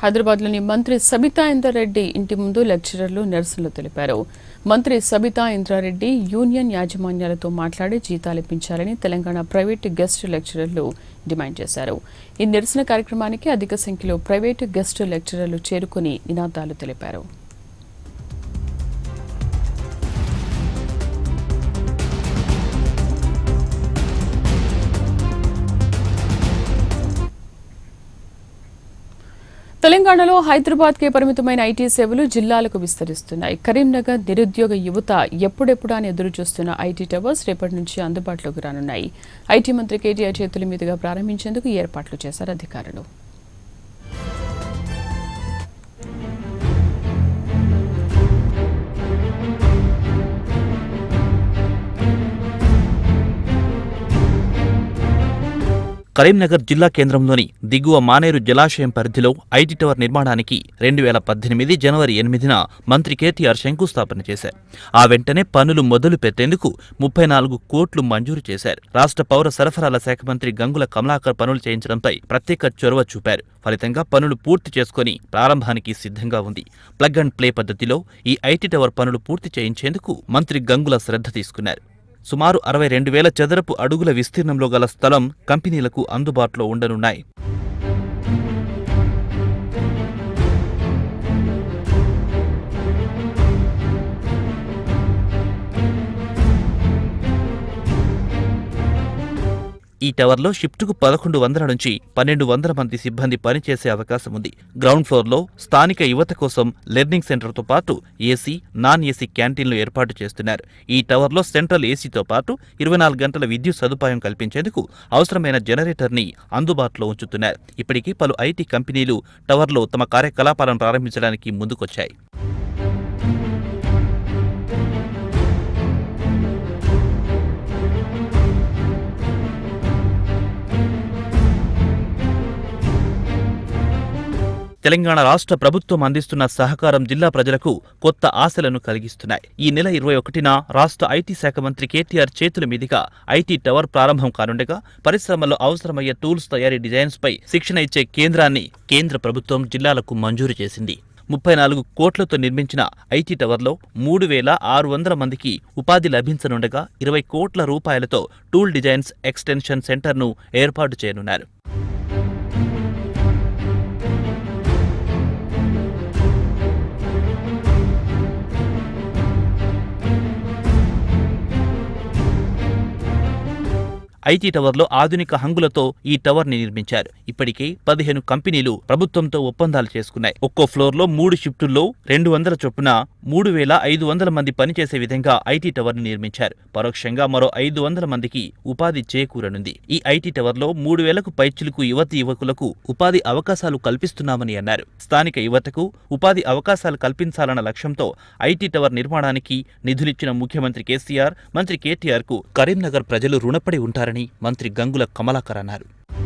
హైదరాబాద్లోని మంత్రి సబితా ఇంద్ర రెడ్డి ఇంటి ముందు లెక్చరర్లు నిరసనలు తెలిపారు. మంత్రి సబితా ఇంద్ర రెడ్డి యూనియన్ యాజమాన్యాలతో మాట్లాడి జీతాలు పెంచాలని తెలంగాణ ప్రైవేట్ గెస్ట్ లెక్చరర్లు డిమాండ్ చేశారు. ఈ నిరసన కార్యక్రమానికి అధిక సంఖ్యలో ప్రైవేట్ గెస్ట్ లెక్చరర్లు చేరుకొని నినాదాలు తెలిపారు. తెలంగాణలో హైదరాబాద్ కే పరిమితమైన ఐటీ సేవలు జిల్లాలకు విస్తరిస్తున్నాయి. కరీంనగర్ నిరుద్యోగ యువత ఎప్పుడెప్పుడు అని ఎదురు చూస్తున్న ఐటీ టవర్స్ రేపటి నుంచి అందుబాటులోకి రానున్నాయి. ఐటీ మంత్రి కేటీఆర్ చేతుల మీదుగా ప్రారంభించేందుకు ఏర్పాట్లు చేశారు అధికారులు. కరీంనగర్ జిల్లా కేంద్రంలోని దిగువ మానేరు జలాశయం పరిధిలో ఐటీ టవర్ నిర్మాణానికి 2018 జనవరి 8న మంత్రి కేటీఆర్ శంకుస్థాపన చేశారు. ఆ వెంటనే పనులు మొదలు పెట్టేందుకు 34 కోట్లు మంజూరు చేశారు. రాష్ట్ర పౌర సరఫరాల శాఖ మంత్రి గంగుల కమలాకర్ పనులు చేయించడంపై ప్రత్యేక చొరవ చూపారు. ఫలితంగా పనులు పూర్తి చేసుకుని ప్రారంభానికి సిద్ధంగా ఉంది. ప్లగ్ అండ్ ప్లే పద్ధతిలో ఈ ఐటీ టవర్ పనులు పూర్తి చేయించేందుకు మంత్రి గంగుల శ్రద్ధ తీసుకున్నారు. సుమారు 62,000 చదరపు అడుగుల విస్తీర్ణంలో గల స్థలం కంపెనీలకు అందుబాటులో ఉండనున్నాయి. ఈ టవర్లో షిఫ్ట్కు 1100 నుంచి 1200 మంది సిబ్బంది పనిచేసే అవకాశం ఉంది. గ్రౌండ్ ఫ్లోర్లో స్థానిక యువత కోసం లెర్నింగ్ సెంటర్తో పాటు ఏసీ, నాన్ ఏసీ క్యాంటీన్లు ఏర్పాటు చేస్తున్నారు. ఈ టవర్లో సెంట్రల్ ఏసీతో పాటు 24 గంటల విద్యుత్ సదుపాయం కల్పించేందుకు అవసరమైన జనరేటర్ని అందుబాటులో ఉంచుతున్నారు. ఇప్పటికీ పలు ఐటీ కంపెనీలు టవర్లో తమ కార్యకలాపాలను ప్రారంభించడానికి ముందుకొచ్చాయి. తెలంగాణ రాష్ట్ర ప్రభుత్వం అందిస్తున్న సహకారం జిల్లా ప్రజలకు కొత్త ఆశలను కలిగిస్తున్నాయి. ఈ నెల 21న రాష్ట్ర ఐటీ శాఖ మంత్రి కేటీఆర్ చేతుల మీదుగా ఐటీ టవర్ ప్రారంభం కానుండగా పరిశ్రమల్లో అవసరమయ్యే టూల్స్ తయారీ డిజైన్స్పై శిక్షణ ఇచ్చే కేంద్రాన్ని కేంద్ర ప్రభుత్వం జిల్లాలకు మంజూరు చేసింది. 34 కోట్లతో నిర్మించిన ఐటీ టవర్లో 3,600 మందికి ఉపాధి లభించనుండగా 20 కోట్ల రూపాయలతో టూల్ డిజైన్స్ ఎక్స్టెన్షన్ సెంటర్ను ఏర్పాటు చేయనున్నారు. ఐటీ టవర్లో ఆధునిక హంగులతో ఈ టవర్ని నిర్మించారు. ఇప్పటికే 15 కంపెనీలు ప్రభుత్వంతో ఒప్పందాలు చేసుకున్నాయి. ఒక్కో ఫ్లోర్లో 3 షిఫ్టుల్లో 200 చొప్పున 3,500 మంది పనిచేసే విధంగా ఐటీ టవర్ని నిర్మించారు. పరోక్షంగా మరో 500 మందికి ఉపాధి చేకూరనుంది. ఈ ఐటీ టవర్లో 3,000కు పైచిలుకు యువతి యువకులకు ఉపాధి అవకాశాలు కల్పిస్తున్నామని అన్నారు. స్థానిక యువతకు ఉపాధి అవకాశాలు కల్పించాలన్న లక్ష్యంతో ఐటీ టవర్ నిర్మాణానికి నిధులిచ్చిన ముఖ్యమంత్రి కేసీఆర్, మంత్రి కేటీఆర్కు కరీంనగర్ ప్రజలు రుణపడి ఉంటారని మంత్రి గంగుల కమలాకర్ అన్నారు.